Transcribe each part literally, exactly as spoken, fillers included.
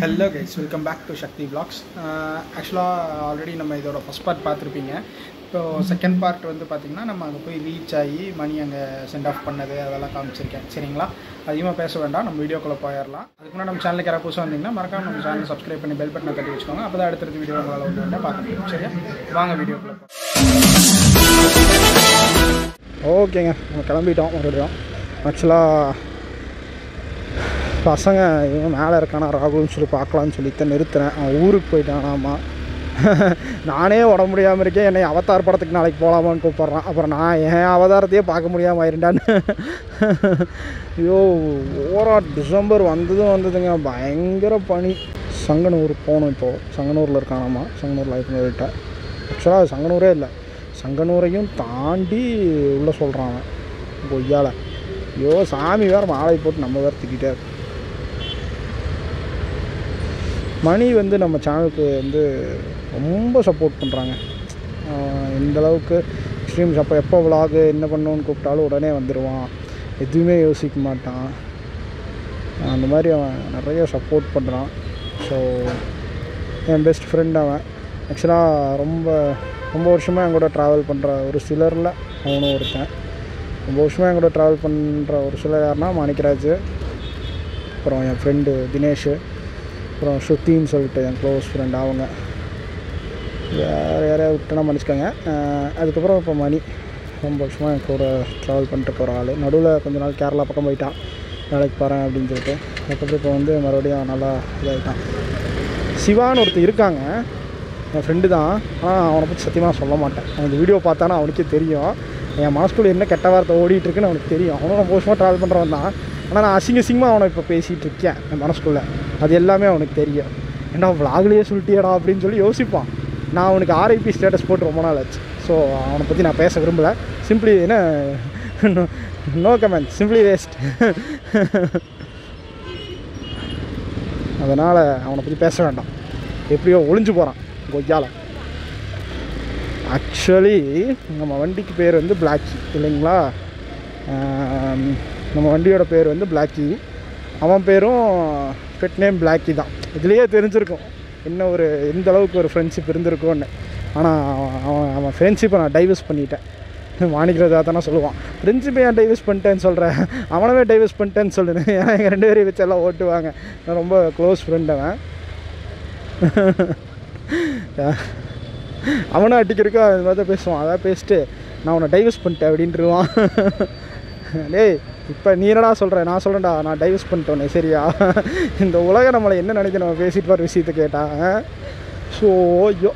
Hello guys, welcome back to Shakti Vlogs. Uh, actually, already we have the first part. So, the second part is we reach and money send off. We will talk about the video. If you are channel, subscribe and bell button. The video. Let's video. Okay, we will talk பசங்க இவ மேல இருக்கானே ராகுன்னு சொல்லி பார்க்கலாம்னு சொல்லி தன்னை நிறுத்துறேன். அவன் ஊருக்கு போயிட்டானாமா. நானே உட முடியாம இருக்கேன். என்னை அவதார் படத்துக்கு நாளைக்கு போலாமான்னு கூப்பிடுறான். அப்புறம் நான் ஏன் அவதாரத்தையே பார்க்க முடியாம ஆயிருந்தான்னு. ஐயோ ஓரா டிசம்பர் வந்ததும் வந்ததுங்க பயங்கர பனி. சங்கனூர் போனோம். இப்போ சங்கனூரில் இருக்கானாமா. சங்கனூர் லைஃப் போயிட்டா. ஆக்சுவலாக சங்கனூரே இல்லை, சங்கனூரையும் தாண்டி உள்ளே சொல்கிறாங்க கொய்யால. ஐயோ சாமி வேறு மாலை போட்டு நம்ம வேறு திக்கிட்டே. மணி வந்து நம்ம சேனலுக்கு வந்து ரொம்ப சப்போர்ட் பண்ணுறாங்க. இந்தளவுக்கு எக்ஸ்ட்ரீம்ஸ். அப்போ எப்போ விலாகு என்ன பண்ணணுன்னு கூப்பிட்டாலும் உடனே வந்துடுவான், எதுவுமே யோசிக்க மாட்டான். அந்த மாதிரி அவன் நிறைய சப்போர்ட் பண்ணுறான். ஸோ என் பெஸ்ட் ஃப்ரெண்ட் அவன். ஆக்சுவலாக ரொம்ப ரொம்ப வருஷமாக என் கூட ட்ராவல் பண்ணுற ஒரு சிலரில் அவனும் ஒருத்தன். ரொம்ப வருஷமாக என் கூட ட்ராவல் பண்ணுற ஒரு சிலர் யாருன்னா மாணிக்கராஜ், அப்புறம் என் ஃப்ரெண்டு தினேஷ், அப்புறம் ஸ்ருத்தின்னு சொல்லிட்டு என் க்ளோஸ் ஃப்ரெண்ட். அவங்க வேறு யாரையாவது விட்டுனா மன்னிச்சுக்காங்க. அதுக்கப்புறம் இப்போ மணி ரொம்ப வருஷமாக என் கூட ட்ராவல் பண்ணிட்டு போகிற ஆள். நடுவில் கொஞ்ச நாள் கேரளா பக்கம் போயிட்டான் வேலைக்கு போகிறேன் அப்படின்னு சொல்லிட்டு. அதுக்கப்புறம் இப்போ வந்து மறுபடியும் நல்லா இதாகிட்டான். சிவான்னு ஒருத்தர் இருக்காங்க, என் ஃப்ரெண்டு தான். ஆனால் அவனை பற்றி சத்தியமாக சொல்ல மாட்டேன். அந்த வீடியோ பார்த்தானா அவனுக்கே தெரியும் என் மாஸ்குள்ள என்ன கெட்ட வார்த்தை ஓடிட்டுருக்குன்னு. அவனுக்கு தெரியும். அவனும் ரொம்ப வருஷமாக ட்ராவல் பண்ணுறவன் தான். ஆனால் நான் அசிங்க சிங்கமாக அவனை இப்போ பேசிகிட்டு இருக்கேன் என் மனசுக்குள்ளே. அது எல்லாமே அவனுக்கு தெரியும். ஏன்னா விலாகிலேயே சொல்லிட்டியடா அப்படின்னு சொல்லி யோசிப்பான். நான் அவனுக்கு ஆர்ஐபி ஸ்டேட்டஸ் போட்டு ரொம்ப நாள் ஆச்சு. ஸோ அவனை பற்றி நான் பேச விரும்பலை. சிம்பிளி என்ன நோ கமெண்ட், சிம்பிளி வேஸ்ட். அதனால் அவனை பற்றி பேச வேண்டாம். எப்படியோ ஒளிஞ்சு போகிறான் கொய்யால. ஆக்சுவலி நம்ம வண்டிக்கு பேர் வந்து பிளாக்கி இல்லைங்களா. நம்ம வண்டியோட பேர் வந்து பிளாக்கி. அவன் பேரும் பெட் நேம் பிளாக்கி தான். இதுலேயே தெரிஞ்சிருக்கும் என்ன ஒரு எந்த அளவுக்கு ஒரு ஃப்ரெண்ட்ஷிப் இருந்திருக்கும்னு. ஆனால் அவன் அவன் ஃப்ரெண்ட்ஷிப்பை நான் டைவர்ஸ் பண்ணிட்டேன். மாணிக்கிறதா தானே சொல்லுவான், ஃப்ரெண்ட்ஷிப்பை நான் டைவர்ஸ் பண்ணிட்டேன்னு சொல்கிறேன், அவனவே டைவர்ஸ் பண்ணிட்டேன்னு சொல்லுன்னு. ஏன்னா எங்கள் ரெண்டு பேரையும் வச்சு எல்லாம் ஓட்டுவாங்க. நான் ரொம்ப க்ளோஸ் ஃப்ரெண்ட் அவன். அவனை அடிக்கிறதுக்கும் அது மாதிரி தான் பேசுவான். அதான் பேசிட்டு நான் அவனை டைவர்ஸ் பண்ணிட்டேன் அப்படின்ட்டுருவான். டேய் இப்போ நீரடா சொல்கிறேன், நான் சொல்கிறேன்டா நான் டைவர்ஸ் பண்ணிட்டோன்னே சரியா. இந்த உலகம் நம்மளை என்ன நினைக்க நம்ம பேசிட்டு வர விஷயத்தை கேட்டான். ஸோ ஐயோ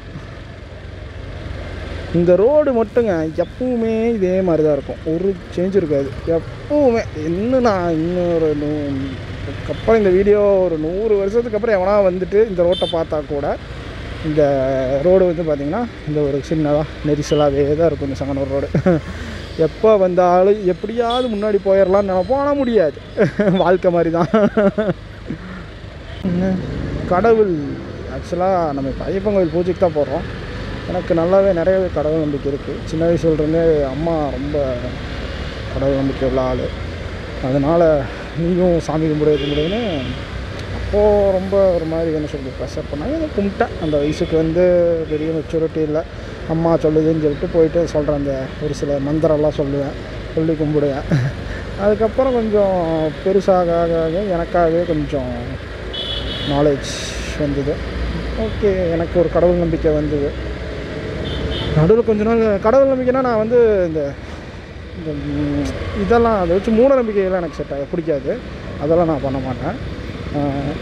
இந்த ரோடு மட்டுங்க எப்பவுமே இதே மாதிரி தான் இருக்கும், ஒரு சேஞ்ச் இருக்காது எப்பவுமே. இன்னும் நான் இன்னொரு நூ அதுக்கப்புறம் இந்த வீடியோ ஒரு நூறு வருஷத்துக்கு அப்புறம் எவனா வந்துட்டு இந்த ரோட்டை பார்த்தா கூட இந்த ரோடு வந்து பார்த்திங்கன்னா இந்த ஒரு சின்னதாக நெரிசலாகவே தான் இருக்கும் இந்த சங்கனூர் ரோடு. எப்போ வந்தாலும் எப்படியாவது முன்னாடி போயிடலான்னு நினைப்போம். ஆனால் முடியாது, வாழ்க்கை மாதிரி தான். கடவுள் ஆக்சுவலாக நம்ம இப்போ ஐயப்பன் கோயில் பூஜைக்கு தான் போகிறோம். எனக்கு நல்லாவே நிறையவே கடவுள் நம்பிக்கை இருக்குது. சின்ன வயசுலேருந்தே அம்மா ரொம்ப கடவுள் நம்பிக்கை உள்ள ஆள். அதனால் நீயும் சாமி கும்பிட கும்பிடுன்னு அப்போது ரொம்ப ஒரு மாதிரி என்ன சொல்லி ப்ரெஷர் பண்ணாங்க. அதை கும்பிட்டேன். அந்த வயசுக்கு வந்து பெரிய மெச்சூரிட்டி இல்லை. அம்மா சொல்லுதுன்னு சொல்லிட்டு போயிட்டு சொல்கிறேன். அந்த ஒரு சில மந்திரம்லாம் சொல்லுவேன், சொல்லி கும்பிடுவேன். அதுக்கப்புறம் கொஞ்சம் பெருசாக ஆக எனக்காகவே கொஞ்சம் நாலேஜ் வந்தது. ஓகே, எனக்கு ஒரு கடவுள் நம்பிக்கை வந்தது. நடுவில் கொஞ்ச நாள் கடவுள் நம்பிக்கைன்னா நான் வந்து இந்த இதெல்லாம் அதை வச்சு மூட நம்பிக்கையெல்லாம் எனக்கு செட் ஆக பிடிக்காது. அதெல்லாம் நான் பண்ண மாட்டேன்.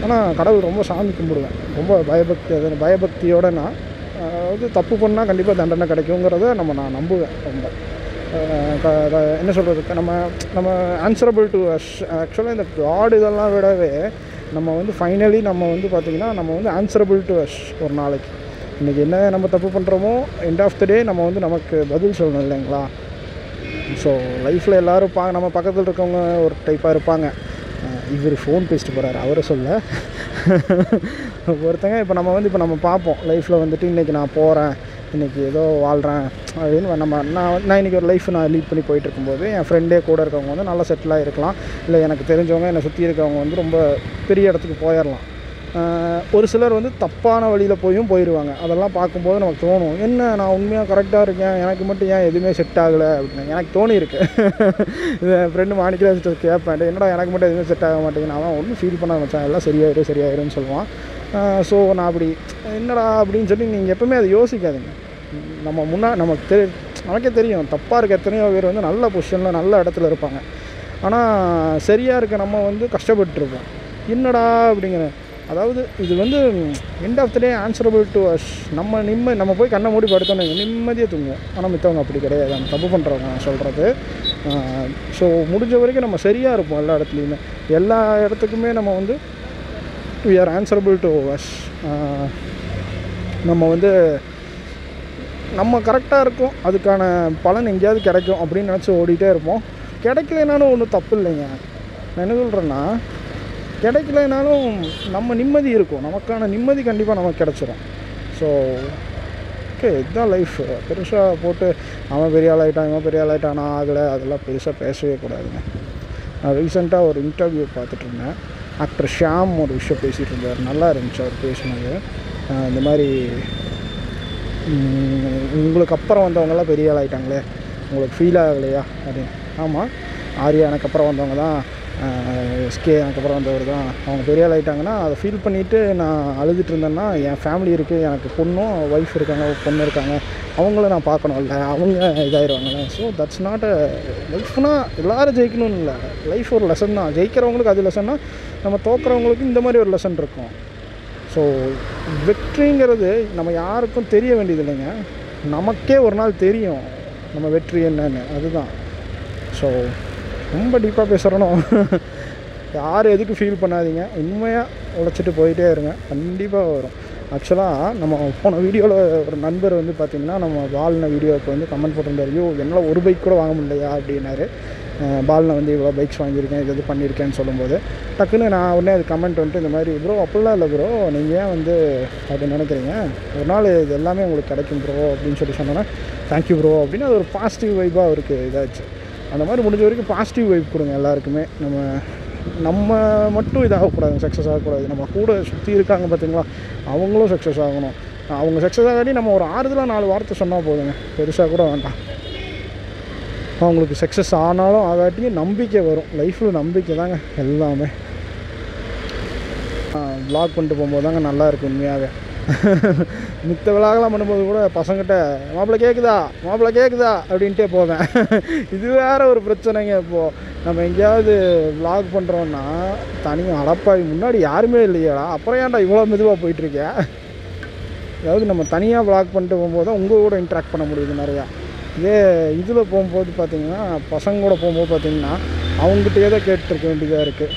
ஆனால் கடவுள் ரொம்ப சாமி கும்பிடுவேன். ரொம்ப பயபக்தி. அது பயபக்தியோடு நான் அதாவது தப்பு பண்ணால் கண்டிப்பாக தண்டனை கிடைக்குங்கிறத நம்ம நான் நம்புவேன். ரொம்ப என்ன சொல்கிறதுக்கு நம்ம நம்ம ஆன்சரபிள் டு அஸ். ஆக்சுவலாக இந்த காட் இதெல்லாம் விடவே நம்ம வந்து ஃபைனலி நம்ம வந்து பார்த்திங்கன்னா நம்ம வந்து ஆன்சரபிள் டு அஸ். ஒரு நாளைக்கு இன்றைக்கி என்ன நம்ம தப்பு பண்ணுறோமோ எண்ட் ஆஃப் த டே நம்ம வந்து நமக்கு பதில் சொல்லணும் இல்லைங்களா. ஸோ லைஃப்பில் எல்லோரும் பா நம்ம பக்கத்தில் இருக்கவங்க ஒரு டைப்பாக இருப்பாங்க. இவர் ஃபோன் பேசிட்டு போகிறாரு அவரை சொல்ல ஒருத்தங்க. இப்போ நம்ம வந்து இப்போ நம்ம பார்ப்போம் லைஃப்பில் வந்துட்டு இன்றைக்கி நான் போகிறேன், இன்றைக்கி ஏதோ வாழ்கிறேன் அப்படின்னு நம்ம நான் நான் இன்றைக்கி ஒரு லைஃப் நான் லீட் பண்ணி போயிட்டு இருக்கும்போது என் ஃப்ரெண்டே கூட இருக்கவங்க வந்து நல்லா செட்டிலாக இருக்கலாம். இல்லை எனக்கு தெரிஞ்சவங்க என்னை சுற்றி இருக்கவங்க வந்து ரொம்ப பெரிய இடத்துக்கு போயிடலாம். ஒரு சிலர் வந்து தப்பான வழியில் போயும் போயிடுவாங்க. அதெல்லாம் பார்க்கும்போது நமக்கு தோணும், என்ன நான் உண்மையாக கரெக்டாக இருக்கேன், எனக்கு மட்டும் ஏன் எதுவுமே செட் ஆகலை அப்படின்னு எனக்கு தோணியிருக்கு. இது ஃப்ரெண்டு மாணிக்கலாஜிட்ட கேட்பேன், என்னடா எனக்கு மட்டும் எதுவுமே செட் ஆக மாட்டேங்குன்னு. அவன் ஒன்றும் ஃபீல் பண்ண ஆரம்பித்தான், எல்லாம் சரியாயிடும் சரியாயிரும்னு சொல்லுவான். ஸோ நான் அப்படி என்னடா அப்படின்னு சொல்லி நீங்கள் எப்போவுமே அதை யோசிக்காதுங்க. நம்ம முன்னா நமக்கு தெரி நமக்கே தெரியும் தப்பாக இருக்க எத்தனையோ பேர் வந்து நல்ல பொசிஷனில் நல்ல இடத்துல இருப்பாங்க, ஆனால் சரியாக இருக்க நம்ம வந்து கஷ்டப்பட்டுருப்போம். என்னடா அப்படிங்கிற, அதாவது இது வந்து end of the day answerable to us. நம்ம நிம்ம நம்ம போய் கண்ணை மூடி படுத்தோன்னு நிம்மதியாக தூங்குவோம், ஆனால் மித்தவங்க அப்படி கிடையாது. நம்ம தப்பு பண்ணுறவங்க நான் சொல்கிறது. ஸோ முடிஞ்ச வரைக்கும் நம்ம சரியாக இருப்போம் எல்லா இடத்துலையுமே, எல்லா இடத்துக்குமே நம்ம வந்து we are answerable to us. நம்ம வந்து நம்ம கரெக்டாக இருக்கும், அதுக்கான பலன் எங்கேயாவது கிடைக்கும் அப்படின்னு நினச்சி ஓடிட்டே இருப்போம். கிடைக்கலைனாலும் ஒன்றும் தப்பு இல்லைங்க. நான் என்ன சொல்கிறேன்னா, கிடைக்கலைனாலும் நம்ம நிம்மதி இருக்கும், நமக்கான நிம்மதி கண்டிப்பாக நமக்கு கிடச்சிரும். ஸோ ஓகே, இதுதான் லைஃப். பெருசாக போட்டு அவன் பெரிய ஆளாகிட்டான் இவன் பெரிய ஆளாகிட்டான் நான் ஆகலை அதெல்லாம் பெருசாக பேசவே கூடாதுங்க. நான் ரீசெண்டாக ஒரு இன்டர்வியூ பார்த்துட்ருந்தேன். ஆக்டர் ஷியாம் ஒரு விஷயம் பேசிகிட்டு இருந்தார், நல்லா இருந்துச்சு அவர் பேசினது. இந்த மாதிரி உங்களுக்கு அப்புறம் வந்தவங்கலாம் பெரிய ஆளாகிட்டாங்களே, உங்களுக்கு ஃபீல் ஆகலையா அப்படின்னு. ஆமாம், ஆரியா எனக்கு அப்புறம் வந்தவங்க தான், எஸ்கே எனக்கு அப்புறம் வந்தவர் தான், அவங்க பெரிய ஆளாகிட்டாங்கன்னா அதை ஃபீல் பண்ணிவிட்டு நான் அழுதுட்டு இருந்தேன்னா, என் ஃபேமிலி இருக்குது, எனக்கு பொண்ணும் ஒய்ஃப் இருக்காங்க பொண்ணு இருக்காங்க, அவங்கள நான் பார்க்கணும்ல, அவங்க இதாகிடுவாங்களே. ஸோ தட்ஸ் நாட் அ லைஃப்னால் எல்லோரும் ஜெயிக்கணும்னு இல்லை, லைஃப் ஒரு லெசன் தான். ஜெயிக்கிறவங்களுக்கு அது லெசன்னா, நம்ம தோக்கிறவங்களுக்கு இந்த மாதிரி ஒரு லெசன் இருக்கும். ஸோ வெற்றிங்கிறது நம்ம யாருக்கும் தெரிய வேண்டியது இல்லைங்க, நமக்கே ஒரு நாள் தெரியும் நம்ம வெற்றி என்னன்னு. அதுதான். ஸோ ரொம்ப டீப்பாக பேசுகிறோன்னா யார் எதுக்கு ஃபீல் பண்ணாதீங்க, உண்மையாக உழைச்சிட்டு போயிட்டே இருங்க, கண்டிப்பாக வரும். ஆக்சுவலாக நம்ம போன வீடியோவில் ஒரு நண்பர் வந்து பார்த்திங்கன்னா நம்ம பால்ன வீடியோவுக்கு வந்து கமெண்ட் போட்டிருந்தார், ஐயோ என்னால் ஒரு பைக் கூட வாங்க முடியலையா அப்படின்னாரு. பால்ன வந்து இவ்வளோ பைக்ஸ் வாங்கியிருக்கேன் இது இது பண்ணியிருக்கேன்னு சொல்லும்போது டக்குன்னு நான் உடனே அது கமெண்ட் வந்துட்டு, இந்த மாதிரி ப்ரோ அப்படிலாம் இல்லை ப்ரோ, நீங்கள் ஏன் வந்து அப்படி நினைக்கிறீங்க, ஒரு நாள் இது எல்லாமே உங்களுக்கு கிடைக்கும் ப்ரோ அப்படின்னு சொல்லி சொன்னோன்னா, தேங்க்யூ ப்ரோ அப்படின்னு அது ஒரு பாசிட்டிவ் வைப்பாக அவருக்கு இதாச்சு. அந்த மாதிரி முடிஞ்ச வரைக்கும் பாசிட்டிவ் வைப் கொடுங்க எல்லாருக்குமே. நம்ம நம்ம மட்டும் இதாகக்கூடாது, சக்ஸஸ் ஆகக்கூடாது, நம்ம கூட சுற்றி இருக்காங்க பார்த்திங்களா அவங்களும் சக்ஸஸ் ஆகணும். அவங்க சக்ஸஸ் ஆகாட்டி நம்ம ஒரு ஆறுதலாக நாலு வார்த்தை சொன்னால் போதுங்க, பெருசாக கூட வேண்டாம். அவங்களுக்கு சக்ஸஸ் ஆனாலும் ஆகாட்டியும் நம்பிக்கை வரும். லைஃப்பில் நம்பிக்கை தாங்க எல்லாமே. வ்ளாக் பண்ணிட்டு போகும்போது தாங்க நல்லா இருக்கும் உண்மையாகவே. மித்த விழாக்கெல்லாம் பண்ணும்போது கூட பசங்கிட்ட மாப்பிள்ளை கேட்குதா மாப்பிள்ளை கேட்குதா அப்படின்ட்டே போவேன். இது வேறு ஒரு பிரச்சனைங்க. இப்போது நம்ம எங்கேயாவது விளாக் பண்ணுறோன்னா தனியாக அடப்பாய் முன்னாடி யாருமே இல்லையாடா அப்புறம் ஏன்டா இவ்வளோ மெதுவாக போயிட்டுருக்கேன். அதாவது நம்ம தனியாக விளாக் பண்ணிட்டு போகும்போது தான் உங்கள் கூட இன்ட்ராக்ட் பண்ண முடியுது நிறையா. இதே இதில் போகும்போது பார்த்திங்கன்னா பசங்க கூட போகும்போது பார்த்திங்கன்னா அவங்ககிட்டயே தான் கேட்டுருக்க வேண்டியதாக இருக்குது,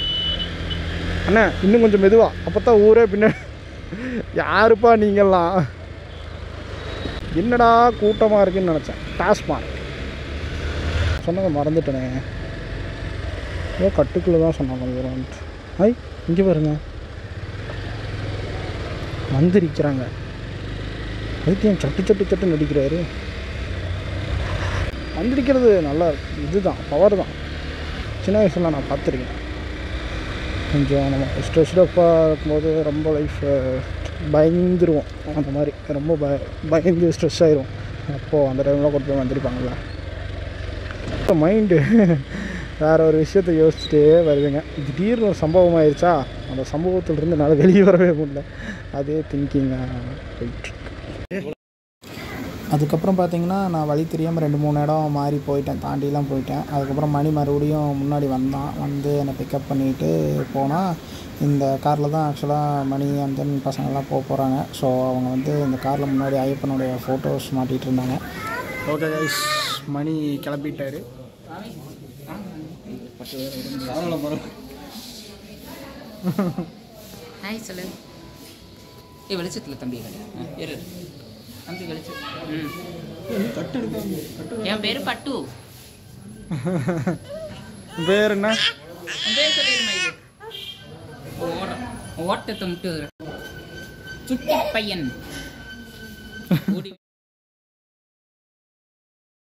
அண்ணா இன்னும் கொஞ்சம் மெதுவாக, அப்போ தான் ஊரே பின்னாடி யாருப்பா நீங்கள்லாம். என்னடா கூட்டமாக இருக்குன்னு நினச்சேன், டாஸ்மார்க் சொன்னதை மறந்துட்டேனே, ஏதோ கட்டுக்குள்ளே தான் சொன்னாங்க இவர் வந்துட்டு. ஐ இங்கே பாருங்க வந்திருக்கிறாங்க, அதுக்கு ஏன் சட்டு சட்டு சட்டு நடிக்கிறாரு. வந்திருக்கிறது நல்லா இருக்கு, இதுதான் பவர் தான். சின்ன வயசில் நான் பார்த்துருக்கேன், கொஞ்சம் நம்ம ஸ்ட்ரெஸ்டப்பாக இருக்கும்போது ரொம்ப லைஃப் பயந்துருவோம், அந்த மாதிரி ரொம்ப பய பயந்து ஸ்ட்ரெஸ் ஆகிரும். அப்போது அந்த டைம்லாம் கொண்டு போய் வந்திருப்பாங்களா மைண்டு வேறு ஒரு விஷயத்தை யோசிச்சுட்டே வருதுங்க. திடீர்னு ஒரு சம்பவம் ஆயிடுச்சா அந்த சம்பவத்திலிருந்து என்னால் வெளியே வரவே முடியல, அதே திங்கிங்காக போயிட்டுருக்கு. அதுக்கப்புறம் பார்த்திங்கன்னா நான் வழி தெரியாமல் ரெண்டு மூணு இடம் மாறி போயிட்டேன், தாண்டிலாம் போயிட்டேன். அதுக்கப்புறம் மணி மறுபடியும் முன்னாடி வந்தான், வந்து என்னை பிக்கப் பண்ணிவிட்டு போனால் இந்த காரில் தான் ஆக்சுவலாக மணி அண்ட் தென் பசங்கள்லாம் போக போகிறாங்க. ஸோ அவங்க வந்து இந்த காரில் முன்னாடி ஐயப்பனுடைய ஃபோட்டோஸ் மாட்டிகிட்டு இருந்தாங்க. ஓகே கைஸ், மணி கிளப்பிட்டார். வெளிச்சத்தில் தம்பி தம்பி கழிச்சு என் பேர் பட்டு, பேர் என்ன ஓட்டத்தை முட்டு சுட்டி பையன்.